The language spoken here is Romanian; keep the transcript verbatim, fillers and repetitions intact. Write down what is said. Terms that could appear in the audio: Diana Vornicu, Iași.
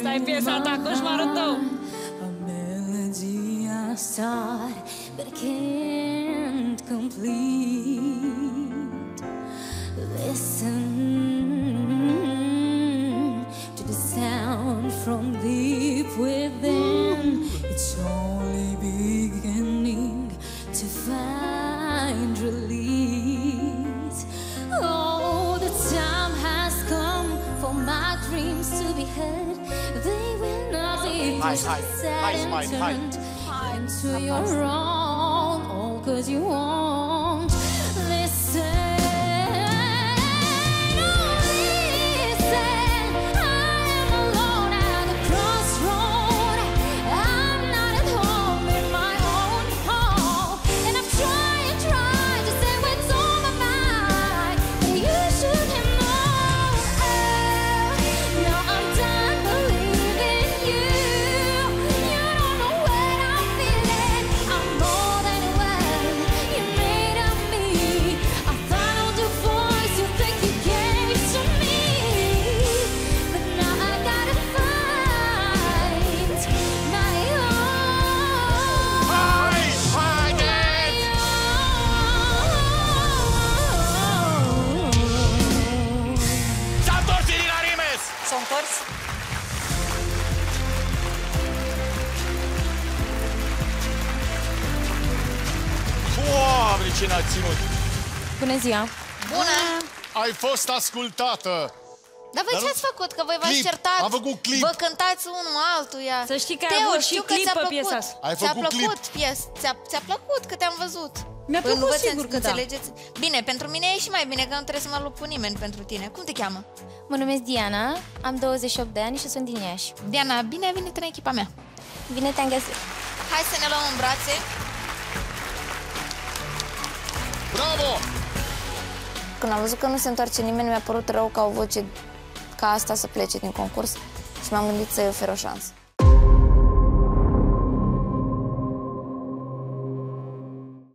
Asta e piesa ta, coșmarul tău. A melody I start but I can't complete. Listen to the sound from deep within. It's only beginning to find release. Oh, the time has come for my dreams to be heard. They will not be just said and turned into your own. Oh, cause you won't listen. Doamne, ce n-a ținut! Bună ziua! Bună! Ai fost ascultată! Dar voi ce ați făcut? Că voi v-ați certat? Am făcut clip! Vă cântați unul altuia! Să știi că ai avut și clip pe piesa asta! Ai făcut clip! Ți-a plăcut că te-am văzut! Mi-a plăcut, sigur că da! Bine, pentru mine e și mai bine, că nu trebuie să mă lupt cu nimeni pentru tine. Cum te cheamă? Mă numesc Diana, am douăzeci și opt de ani și sunt din Iași. Diana, bine ai venit în echipa mea! Bine te-am găsit! Hai să ne luăm în brațe! Bravo! Când am văzut că nu se întoarce nimeni, mi-a părut rău ca o voce ca asta să plece din concurs și m-am gândit să-i ofer o șansă.